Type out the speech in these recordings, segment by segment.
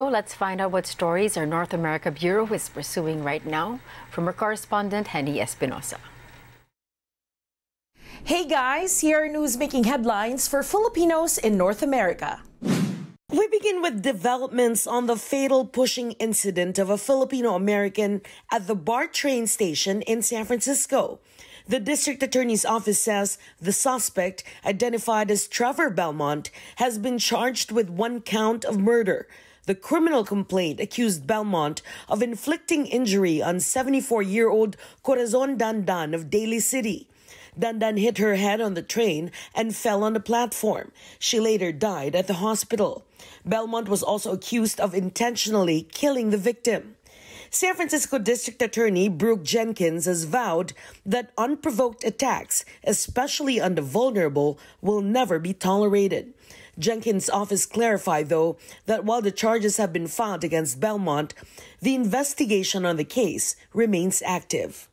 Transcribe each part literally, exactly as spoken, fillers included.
Let's find out what stories our North America Bureau is pursuing right now from our correspondent, Henny Espinosa. Hey guys, here are news making headlines for Filipinos in North America. We begin with developments on the fatal pushing incident of a Filipino-American at the BART train station in San Francisco. The district attorney's office says the suspect, identified as Trevor Belmont, has been charged with one count of murder. The criminal complaint accused Belmont of inflicting injury on seventy-four-year-old Corazon Dandan of Daly City. Dandan hit her head on the train and fell on the platform. She later died at the hospital. Belmont was also accused of intentionally killing the victim. San Francisco District Attorney Brooke Jenkins has vowed that unprovoked attacks, especially on the vulnerable, will never be tolerated. Jenkins' office clarified, though, that while the charges have been filed against Belmont, the investigation on the case remains active.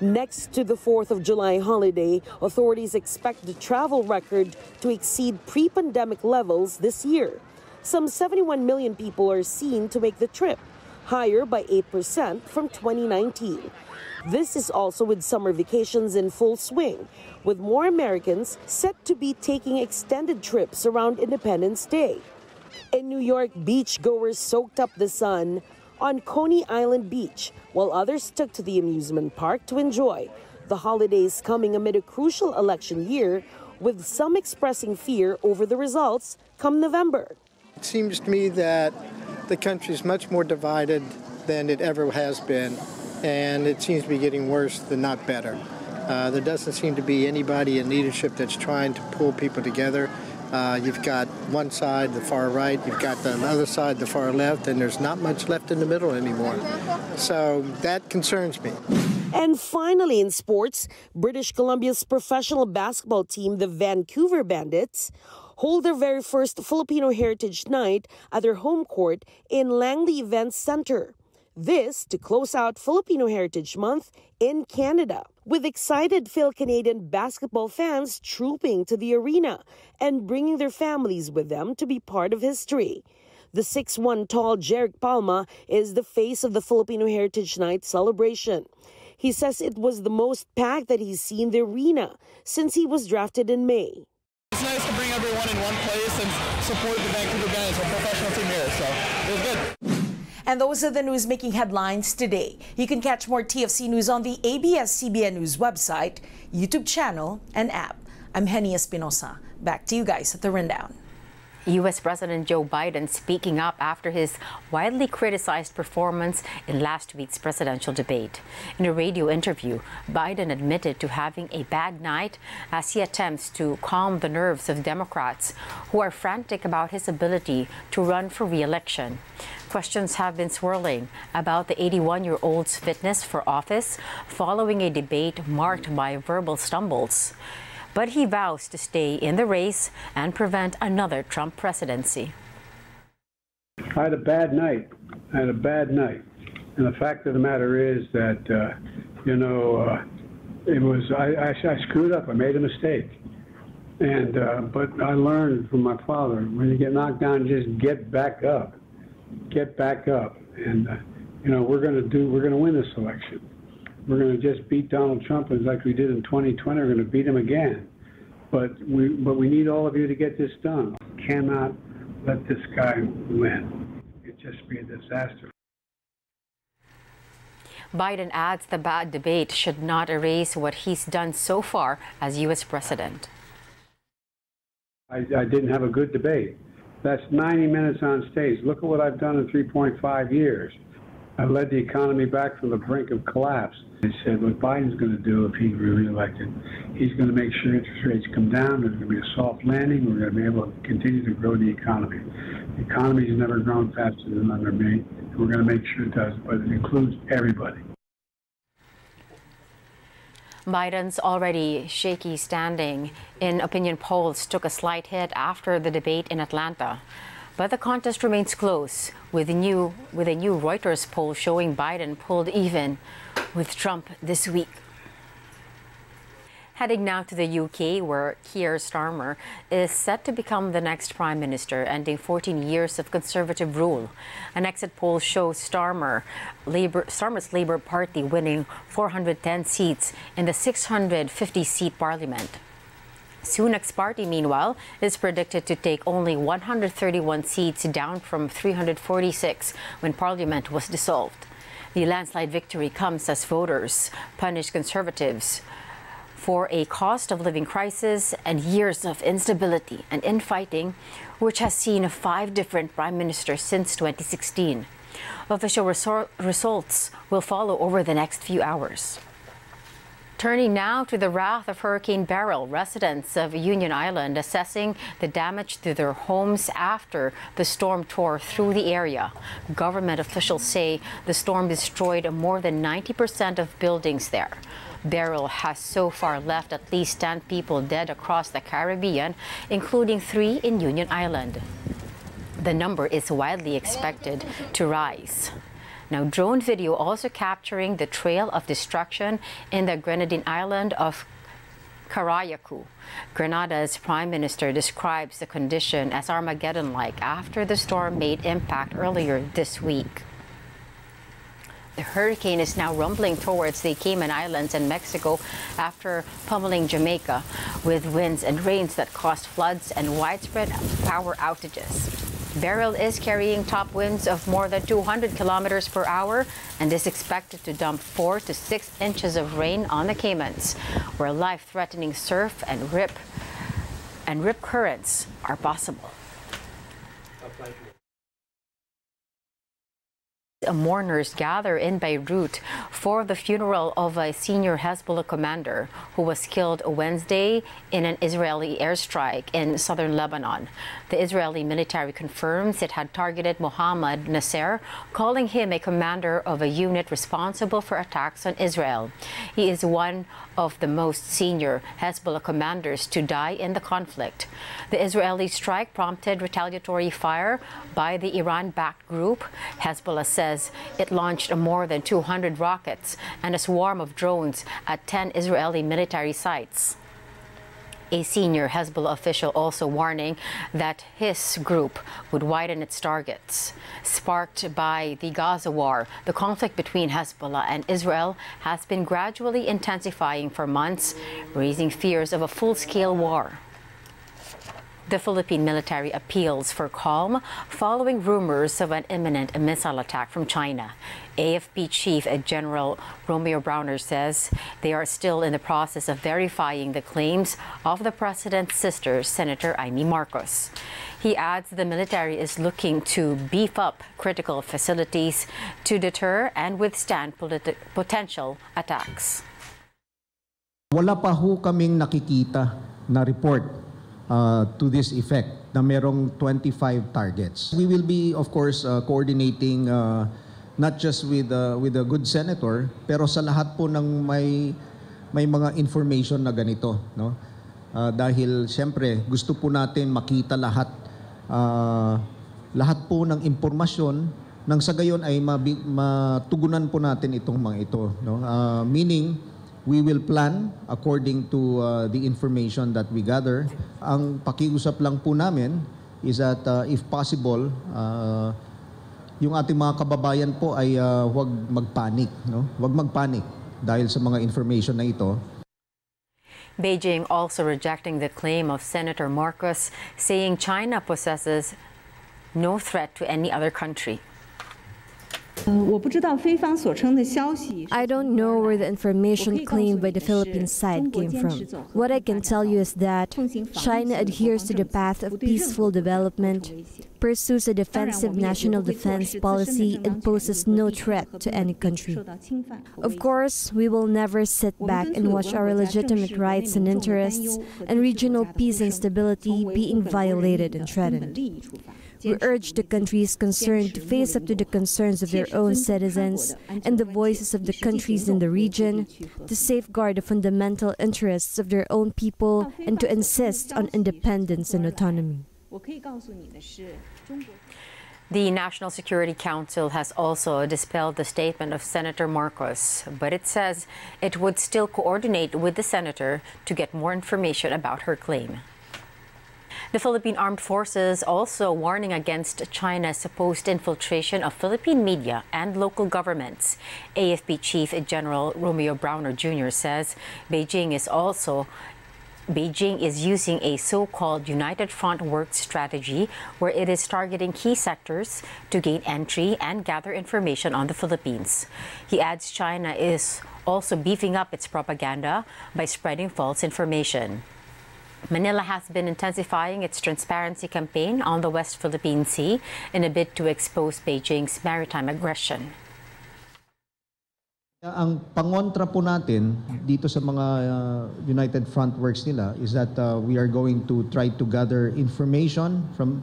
Next to the fourth of July holiday, authorities expect the travel record to exceed pre-pandemic levels this year. Some seventy-one million people are seen to make the trip, higher by eight percent from twenty nineteen. This is also with summer vacations in full swing, with more Americans set to be taking extended trips around Independence Day. In New York, beachgoers soaked up the sun on Coney Island Beach, while others took to the amusement park to enjoy. The holidays coming amid a crucial election year, with some expressing fear over the results come November. It seems to me that the country is much more divided than it ever has been, and it seems to be getting worse than not better. Uh, there doesn't seem to be anybody in leadership that's trying to pull people together. Uh, you've got one side, the far right, you've got the other side, the far left, and there's not much left in the middle anymore. So that concerns me. And finally, in sports, British Columbia's professional basketball team, the Vancouver Bandits, hold their very first Filipino Heritage Night at their home court in Langley Events Center. This to close out Filipino Heritage Month in Canada, with excited Phil-Canadian basketball fans trooping to the arena and bringing their families with them to be part of history. The six one tall Jerick Palma is the face of the Filipino Heritage Night celebration. He says it was the most packed that he's seen the arena since he was drafted in May. It's nice to bring everyone in one place and support the Vancouver Bandits, our professional team here, so it was good. And those are the news-making headlines today. You can catch more T F C News on the A B S C B N News website, YouTube channel, and app. I'm Henny Espinosa. Back to you guys at the rundown. U S President Joe Biden speaking up after his widely criticized performance in last week's presidential debate. In a radio interview, Biden admitted to having a bad night as he attempts to calm the nerves of Democrats who are frantic about his ability to run for re-election. Questions have been swirling about the eighty-one-year-old's fitness for office following a debate marked by verbal stumbles. But he vows to stay in the race and prevent another Trump presidency. I had a bad night. I had a bad night. And the fact of the matter is that, uh, you know, uh, it was, I, I, I screwed up. I made a mistake. And, uh, but I learned from my father, when you get knocked down, just get back up. Get back up. And, uh, you know, we're going to do, we're going to win this election. We're going to just beat Donald Trump like we did in twenty twenty. We're going to beat him again. But we, but we need all of you to get this done. Cannot let this guy win. It'd just be a disaster. Biden adds the bad debate should not erase what he's done so far as U S president. I, I didn't have a good debate. That's ninety minutes on stage. Look at what I've done in three point five years. I led the economy back from the brink of collapse. I said what Biden's going to do if he's reelected, he's going to make sure interest rates come down. There's going to be a soft landing. We're going to be able to continue to grow the economy. The economy's never grown faster than under me. And we're going to make sure it does, but it includes everybody. Biden's already shaky standing in opinion polls took a slight hit after the debate in Atlanta. But the contest remains close, with, new, with a new Reuters poll showing Biden pulled even with Trump this week. Heading now to the U K, where Keir Starmer is set to become the next prime minister, ending fourteen years of conservative rule. An exit poll shows Starmer, Labour, Starmer's Labour Party winning four hundred ten seats in the six hundred fifty seat parliament. Sunak's party, meanwhile, is predicted to take only one hundred thirty-one seats, down from three hundred forty-six when parliament was dissolved. The landslide victory comes as voters punish conservatives for a cost of living crisis and years of instability and infighting, which has seen five different prime ministers since twenty sixteen. Official resor- results will follow over the next few hours. Turning now to the wrath of Hurricane Beryl, residents of Union Island assessing the damage to their homes after the storm tore through the area. Government officials say the storm destroyed more than ninety percent of buildings there. Beryl has so far left at least ten people dead across the Caribbean, including three in Union Island. The number is widely expected to rise. Now, drone video also capturing the trail of destruction in the Grenadine island of Carayacu. Grenada's prime minister describes the condition as Armageddon-like after the storm made impact earlier this week. The hurricane is now rumbling towards the Cayman Islands and Mexico after pummeling Jamaica with winds and rains that caused floods and widespread power outages. Beryl is carrying top winds of more than two hundred kilometers per hour and is expected to dump four to six inches of rain on the Caymans, where life-threatening surf and rip and rip currents are possible. Mourners gather in Beirut for the funeral of a senior Hezbollah commander who was killed Wednesday in an Israeli airstrike in southern Lebanon. The Israeli military confirms it had targeted Mohammed Nasser, calling him a commander of a unit responsible for attacks on Israel. He is one of the most senior Hezbollah commanders to die in the conflict. The Israeli strike prompted retaliatory fire by the Iran-backed group. Hezbollah says it launched more than two hundred rockets and a swarm of drones at ten Israeli military sites. A senior Hezbollah official also warning that his group would widen its targets. Sparked by the Gaza war, the conflict between Hezbollah and Israel has been gradually intensifying for months, raising fears of a full-scale war. The Philippine military appeals for calm following rumors of an imminent missile attack from China. A F P Chief General Romeo Browner says they are still in the process of verifying the claims of the president's sister, Senator Imee Marcos. He adds the military is looking to beef up critical facilities to deter and withstand politi- potential attacks. Wala pa ho kaming nakikita na report Uh, to this effect, na merong twenty-five targets. We will be, of course, uh, coordinating uh, not just with uh, with a good senator, pero sa lahat po ng may may mga information na ganito, no? Uh, dahil siyempre gusto po natin makita lahat uh, lahat po ng impormasyon nang sa gayon ay mabi- matugunan po natin itong mga ito, no? Uh, meaning, we will plan according to uh, the information that we gather. Ang pakiusap lang po namin is that uh, if possible, uh, yung ating mga kababayan po ay uh, huwag magpanik, no? Huwag magpanik dahil sa mga information na ito. Beijing also rejecting the claim of Senator Marcos, saying China possesses no threat to any other country. I don't know where the information claimed by the Philippine side came from. What I can tell you is that China adheres to the path of peaceful development, pursues a defensive national defense policy, and poses no threat to any country. Of course, we will never sit back and watch our legitimate rights and interests and regional peace and stability being violated and threatened. We urge the countries concerned to face up to the concerns of their own citizens and the voices of the countries in the region, to safeguard the fundamental interests of their own people, and to insist on independence and autonomy. The National Security Council has also dispelled the statement of Senator Marcos, but it says it would still coordinate with the senator to get more information about her claim. The Philippine Armed Forces also warning against China's supposed infiltration of Philippine media and local governments. A F P Chief General Romeo Browner Junior says Beijing is also Beijing is using a so-called United Front work strategy where it is targeting key sectors to gain entry and gather information on the Philippines. He adds China is also beefing up its propaganda by spreading false information. Manila has been intensifying its transparency campaign on the West Philippine Sea in a bid to expose Beijing's maritime aggression. Ang pangontra po natin dito sa mga uh, United Front Works nila is that uh, we are going to try to gather information from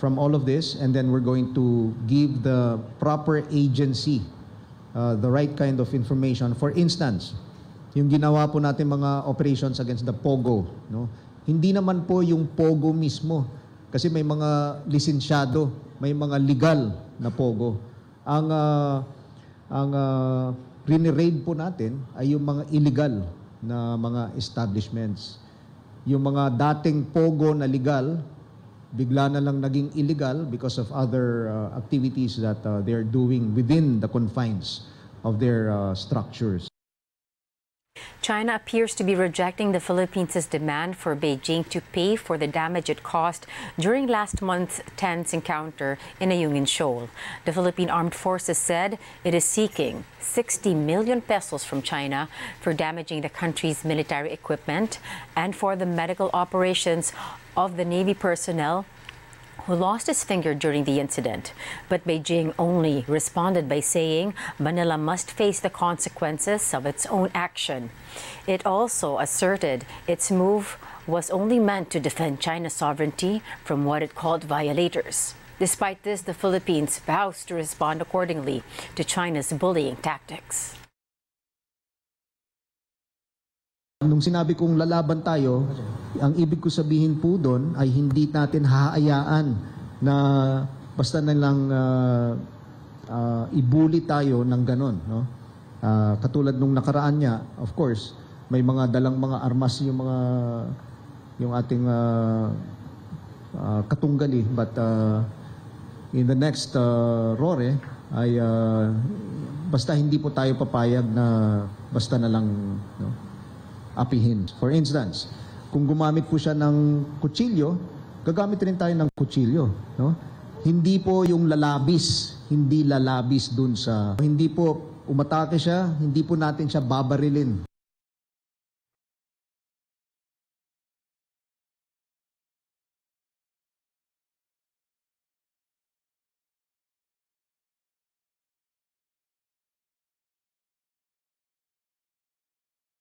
from all of this, and then we're going to give the proper agency uh, the right kind of information. For instance, yung ginawa po natin mga operations against the Pogo, no? Hindi naman po yung Pogo mismo, kasi may mga lisensyado, may mga legal na Pogo. Ang uh, ang uh, Riniraid po natin ay yung mga illegal na mga establishments. Yung mga dating Pogo na legal, bigla na lang naging illegal because of other uh, activities that uh, they are doing within the confines of their uh, structures. China appears to be rejecting the Philippines' demand for Beijing to pay for the damage it caused during last month's tense encounter in Ayungin Shoal. The Philippine Armed Forces said it is seeking sixty million pesos from China for damaging the country's military equipment and for the medical operations of the Navy personnel who lost his finger during the incident. But Beijing only responded by saying Manila must face the consequences of its own action. It also asserted its move was only meant to defend China's sovereignty from what it called violators. Despite this, the Philippines vows to respond accordingly to China's bullying tactics. Nung sinabi kong lalaban tayo, ang ibig ko sabihin po doon ay hindi natin hahayaan na basta nalang uh, uh, ibuli tayo ng ganon, no? Uh, katulad nung nakaraan niya, of course, may mga dalang mga armas yung mga yung ating uh, uh, katunggali, but uh, in the next uh, rore ay uh, basta hindi po tayo papayag na basta nalang, no, apihin. For instance, kung gumamit po siya ng kutsilyo, gagamit rin tayo ng kutsilyo, no? Hindi po yung lalabis, hindi lalabis dun sa, hindi po umatake siya, hindi po natin siya babarilin.